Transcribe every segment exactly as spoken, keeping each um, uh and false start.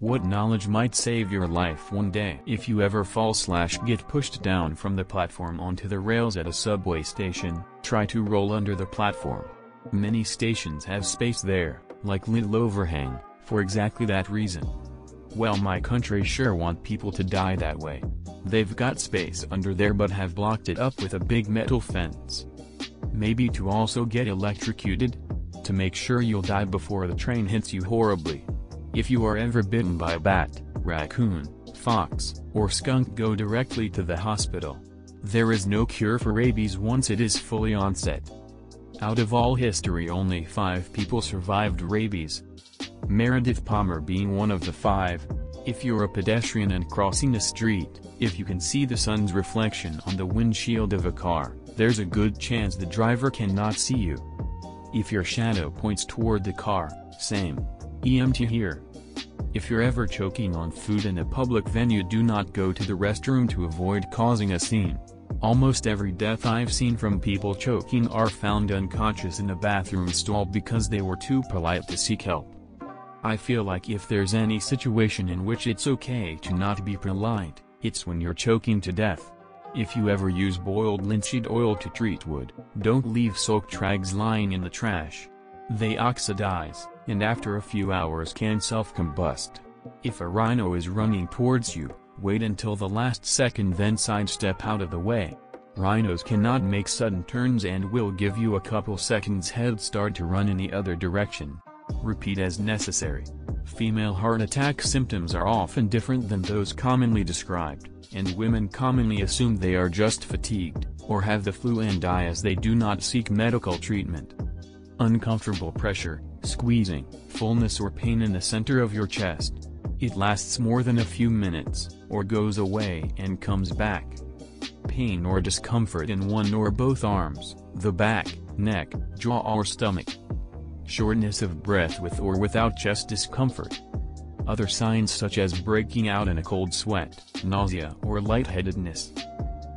What knowledge might save your life one day if you ever fall slash get pushed down from the platform onto the rails at a subway station, try to roll under the platform. Many stations have space there, like little overhang, for exactly that reason. Well, my country sure want people to die that way. They've got space under there but have blocked it up with a big metal fence. Maybe to also get electrocuted? To make sure you'll die before the train hits you horribly. If you are ever bitten by a bat, raccoon, fox, or skunk, go directly to the hospital. There is no cure for rabies once it is fully onset. Out of all history, only five people survived rabies, Meredith Palmer being one of the five. If you're a pedestrian and crossing the street, if you can see the sun's reflection on the windshield of a car, there's a good chance the driver cannot see you. If your shadow points toward the car, same. E M T here. If you're ever choking on food in a public venue, do not go to the restroom to avoid causing a scene. Almost every death I've seen from people choking are found unconscious in a bathroom stall because they were too polite to seek help. I feel like if there's any situation in which it's okay to not be polite, it's when you're choking to death. If you ever use boiled linseed oil to treat wood, don't leave soaked rags lying in the trash. They oxidize, and after a few hours can self-combust. If a rhino is running towards you, wait until the last second, then sidestep out of the way. Rhinos cannot make sudden turns and will give you a couple seconds head start to run in the other direction. Repeat as necessary. Female heart attack symptoms are often different than those commonly described, and women commonly assume they are just fatigued, or have the flu and die as they do not seek medical treatment. Uncomfortable pressure, squeezing, fullness or pain in the center of your chest. It lasts more than a few minutes, or goes away and comes back. Pain or discomfort in one or both arms, the back, neck, jaw or stomach. Shortness of breath with or without chest discomfort. Other signs such as breaking out in a cold sweat, nausea or lightheadedness.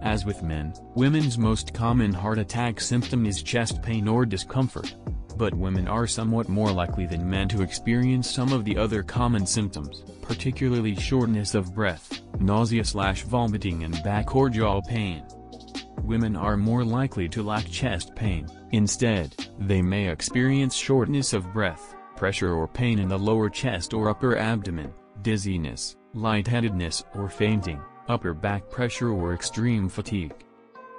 As with men, women's most common heart attack symptom is chest pain or discomfort. But women are somewhat more likely than men to experience some of the other common symptoms, particularly shortness of breath, nausea slash vomiting and back or jaw pain. Women are more likely to lack chest pain. Instead, they may experience shortness of breath, pressure or pain in the lower chest or upper abdomen, dizziness, lightheadedness or fainting, upper back pressure or extreme fatigue.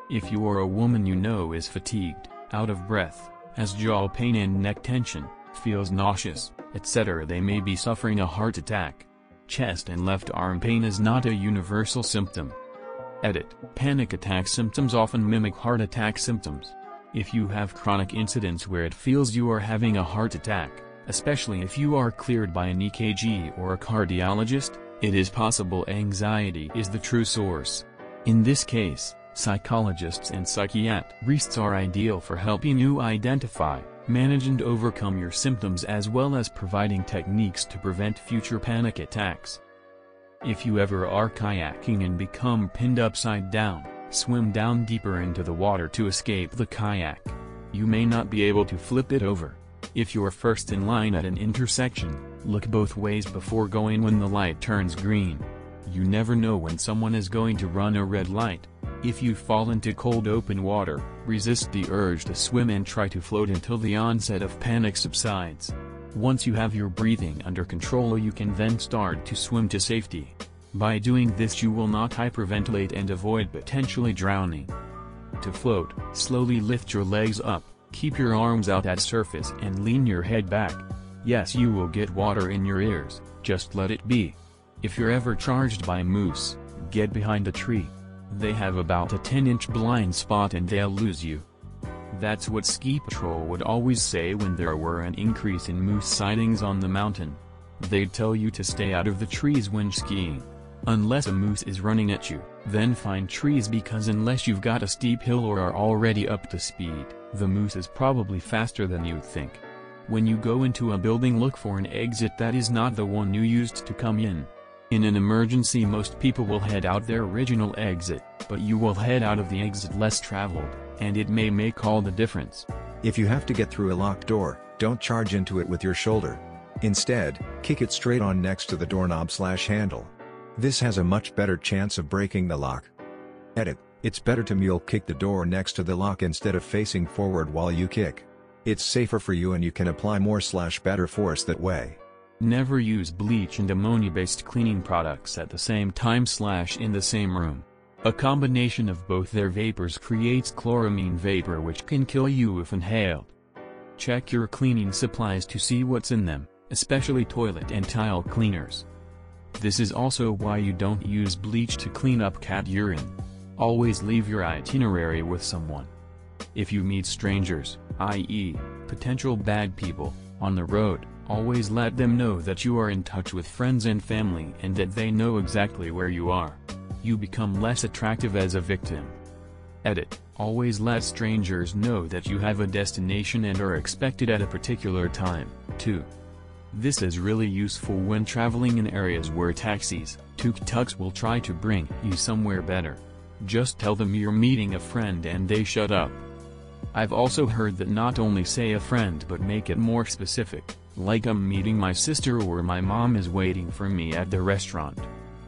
If you are a woman you know is fatigued, out of breath, has jaw pain and neck tension, feels nauseous, et cetera, they may be suffering a heart attack. Chest and left arm pain is not a universal symptom. Edit. Panic attack symptoms often mimic heart attack symptoms. If you have chronic incidents where it feels you are having a heart attack, especially if you are cleared by an E K G or a cardiologist, it is possible anxiety is the true source. In this case, psychologists and psychiatrists are ideal for helping you identify, manage and overcome your symptoms, as well as providing techniques to prevent future panic attacks. If you ever are kayaking and become pinned upside down, swim down deeper into the water to escape the kayak. You may not be able to flip it over. If you're first in line at an intersection, look both ways before going when the light turns green. You never know when someone is going to run a red light. If you fall into cold open water, resist the urge to swim and try to float until the onset of panic subsides. Once you have your breathing under control, you can then start to swim to safety. By doing this you will not hyperventilate and avoid potentially drowning. To float, slowly lift your legs up, keep your arms out at surface and lean your head back. Yes, you will get water in your ears, just let it be. If you're ever charged by a moose, get behind a tree. They have about a ten inch blind spot and they'll lose you. That's what ski patrol would always say when there were an increase in moose sightings on the mountain. They'd tell you to stay out of the trees when skiing. Unless a moose is running at you, then find trees, because unless you've got a steep hill or are already up to speed, the moose is probably faster than you'd think. When you go into a building, look for an exit that is not the one you used to come in. In an emergency, most people will head out their original exit, but you will head out of the exit less traveled, and it may make all the difference. If you have to get through a locked door, don't charge into it with your shoulder. Instead, kick it straight on next to the doorknob slash handle. This has a much better chance of breaking the lock. Edit, it's better to mule kick the door next to the lock instead of facing forward while you kick. It's safer for you and you can apply more slash better force that way. Never use bleach and ammonia-based cleaning products at the same time slash in the same room. A combination of both their vapors creates chloramine vapor which can kill you if inhaled. Check your cleaning supplies to see what's in them, especially toilet and tile cleaners. This is also why you don't use bleach to clean up cat urine. Always leave your itinerary with someone. If you meet strangers, that is, potential bad people, on the road, always let them know that you are in touch with friends and family and that they know exactly where you are. You become less attractive as a victim. Edit, always let strangers know that you have a destination and are expected at a particular time, too. This is really useful when traveling in areas where taxis, tuk-tuks will try to bring you somewhere better. Just tell them you're meeting a friend and they shut up. I've also heard that not only say a friend but make it more specific, like I'm meeting my sister or my mom is waiting for me at the restaurant.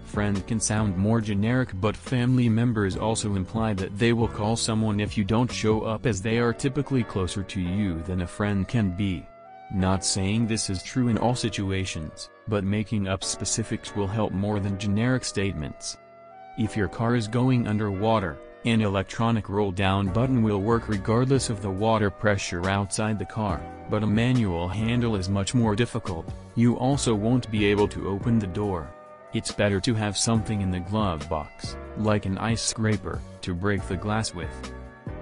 Friend can sound more generic but family members also imply that they will call someone if you don't show up as they are typically closer to you than a friend can be. Not saying this is true in all situations, but making up specifics will help more than generic statements. If your car is going underwater, an electronic roll-down button will work regardless of the water pressure outside the car, but a manual handle is much more difficult. You also won't be able to open the door. It's better to have something in the glove box, like an ice scraper, to break the glass with.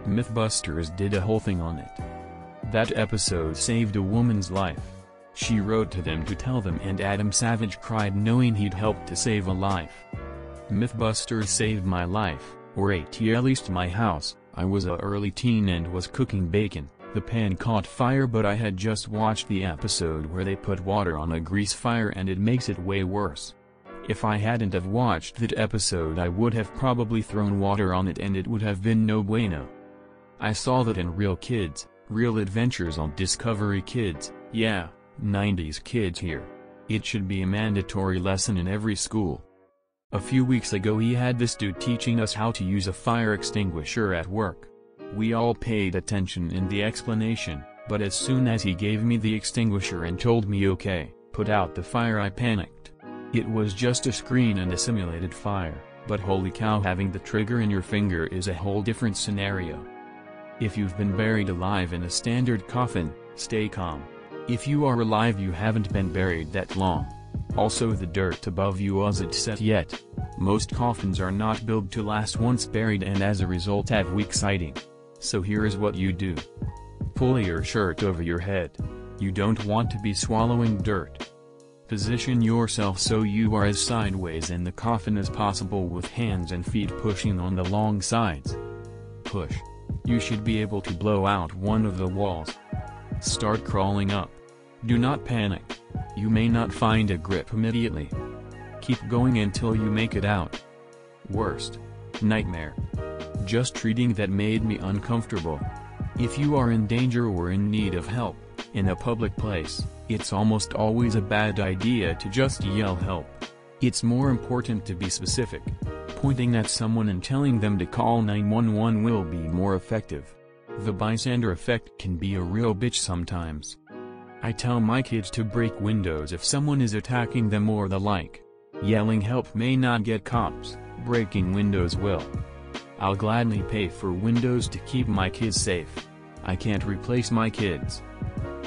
Mythbusters did a whole thing on it. That episode saved a woman's life. She wrote to them to tell them and Adam Savage cried knowing he'd helped to save a life. Mythbusters saved my life, or at least my house. I was a early teen and was cooking bacon. The pan caught fire but I had just watched the episode where they put water on a grease fire and it makes it way worse. If I hadn't have watched that episode I would have probably thrown water on it and it would have been no bueno. I saw that in Real Kids. Real Adventures on Discovery Kids, yeah, nineties kids here. It should be a mandatory lesson in every school. A few weeks ago he had this dude teaching us how to use a fire extinguisher at work. We all paid attention in the explanation, but as soon as he gave me the extinguisher and told me okay, put out the fire I panicked. It was just a screen and a simulated fire, but holy cow, having the trigger in your finger is a whole different scenario. If you've been buried alive in a standard coffin, stay calm. If you are alive you haven't been buried that long. Also the dirt above you wasn't set yet. Most coffins are not built to last once buried and as a result have weak siding. So here is what you do. Pull your shirt over your head. You don't want to be swallowing dirt. Position yourself so you are as sideways in the coffin as possible with hands and feet pushing on the long sides. Push. You should be able to blow out one of the walls. Start crawling up. Do not panic. You may not find a grip immediately. Keep going until you make it out. Worst nightmare. Just treating that made me uncomfortable. If you are in danger or in need of help, in a public place, it's almost always a bad idea to just yell help. It's more important to be specific. Pointing at someone and telling them to call nine one one will be more effective. The bystander effect can be a real bitch sometimes. I tell my kids to break windows if someone is attacking them or the like. Yelling help may not get cops, breaking windows will. I'll gladly pay for windows to keep my kids safe. I can't replace my kids.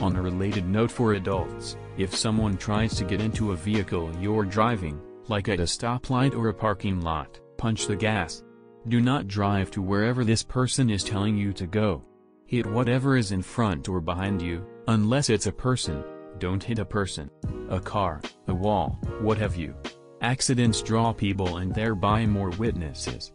On a related note for adults, if someone tries to get into a vehicle you're driving, like at a stoplight or a parking lot, punch the gas. Do not drive to wherever this person is telling you to go. Hit whatever is in front or behind you, unless it's a person. Don't hit a person, a car, a wall, what have you. Accidents draw people and thereby more witnesses.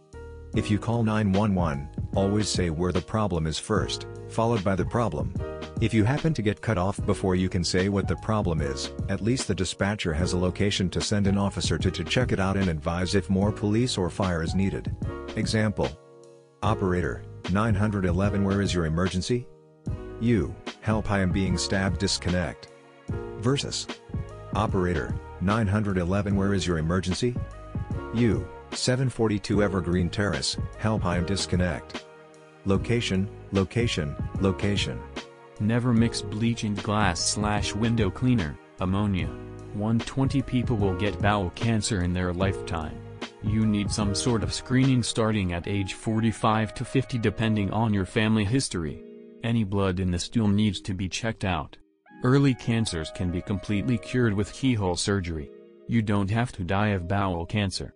If you call nine one one, always say where the problem is first, followed by the problem. If you happen to get cut off before you can say what the problem is, at least the dispatcher has a location to send an officer to to check it out and advise if more police or fire is needed. Example. Operator, nine one one, where is your emergency? You, help, I am being stabbed, disconnect. versus Operator, nine one one, where is your emergency? U, seven forty-two Evergreen Terrace, Helpheim. Disconnect. Location, location, location. Never mix bleaching glass slash window cleaner, ammonia. one hundred twenty people will get bowel cancer in their lifetime. You need some sort of screening starting at age forty-five to fifty depending on your family history. Any blood in the stool needs to be checked out. Early cancers can be completely cured with keyhole surgery. You don't have to die of bowel cancer.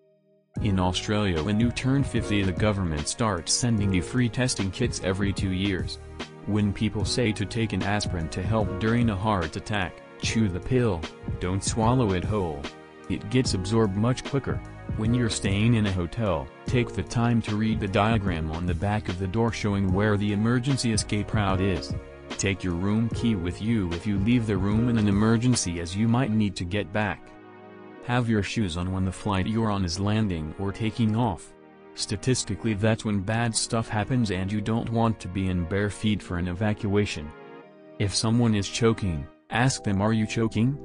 In Australia, when you turn fifty, the government starts sending you free testing kits every two years. When people say to take an aspirin to help during a heart attack, chew the pill, don't swallow it whole. It gets absorbed much quicker. When you're staying in a hotel, take the time to read the diagram on the back of the door showing where the emergency escape route is. Take your room key with you if you leave the room in an emergency, as you might need to get back. Have your shoes on when the flight you're on is landing or taking off. Statistically, that's when bad stuff happens, and you don't want to be in bare feet for an evacuation. If someone is choking, ask them, are you choking?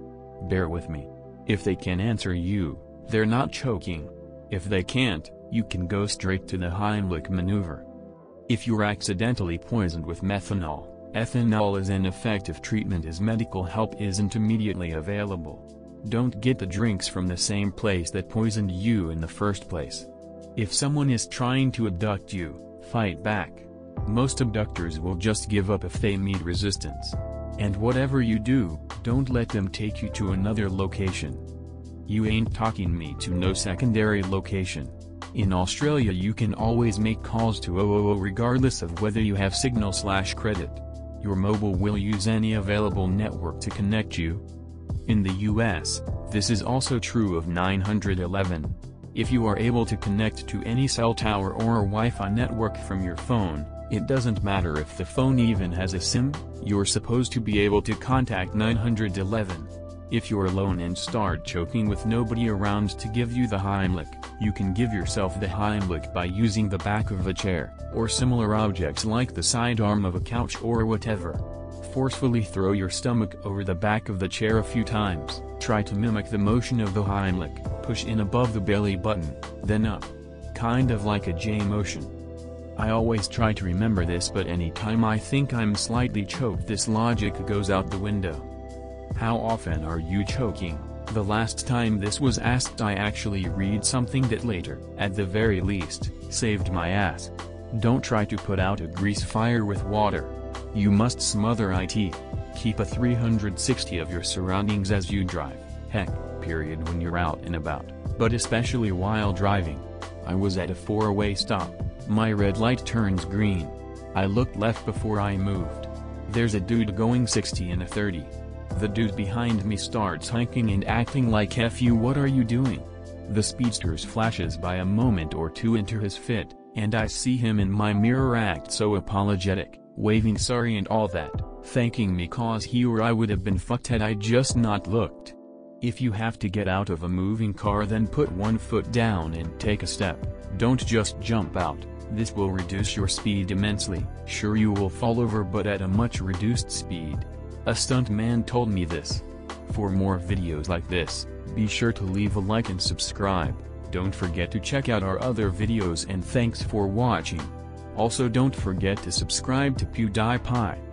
Bear with me. If they can answer you, they're not choking. If they can't, you can go straight to the Heimlich maneuver. If you're accidentally poisoned with methanol, ethanol is an effective treatment as medical help isn't immediately available. Don't get the drinks from the same place that poisoned you in the first place. If someone is trying to abduct you, fight back. Most abductors will just give up if they meet resistance. And whatever you do, don't let them take you to another location. You ain't talking me to no secondary location. In Australia, you can always make calls to zero zero zero regardless of whether you have signal slash credit. Your mobile will use any available network to connect you. In the U S, this is also true of nine one one. If you are able to connect to any cell tower or Wi-Fi network from your phone, it doesn't matter if the phone even has a SIM, you're supposed to be able to contact nine one one. If you're alone and start choking with nobody around to give you the Heimlich, you can give yourself the Heimlich by using the back of a chair, or similar objects like the side arm of a couch or whatever. Forcefully throw your stomach over the back of the chair a few times, try to mimic the motion of the Heimlich, push in above the belly button, then up. Kind of like a J motion. I always try to remember this, but anytime I think I'm slightly choked, this logic goes out the window. How often are you choking? The last time this was asked, I actually read something that later, at the very least, saved my ass. Don't try to put out a grease fire with water. You must smother it. Keep a three hundred sixty of your surroundings as you drive, heck, period, when you're out and about, but especially while driving. I was at a four-way stop. My red light turns green. I looked left before I moved. There's a dude going sixty in a thirty. The dude behind me starts hiking and acting like F you, what are you doing? The speedster's flashes by a moment or two into his fit, and I see him in my mirror act so apologetic, waving sorry and all that, thanking me cause he or I would have been fucked had I just not looked. If you have to get out of a moving car, then put one foot down and take a step, don't just jump out. This will reduce your speed immensely. Sure, you will fall over, but at a much reduced speed. A stuntman told me this. For more videos like this, be sure to leave a like and subscribe. Don't forget to check out our other videos, and thanks for watching. Also, don't forget to subscribe to PewDiePie.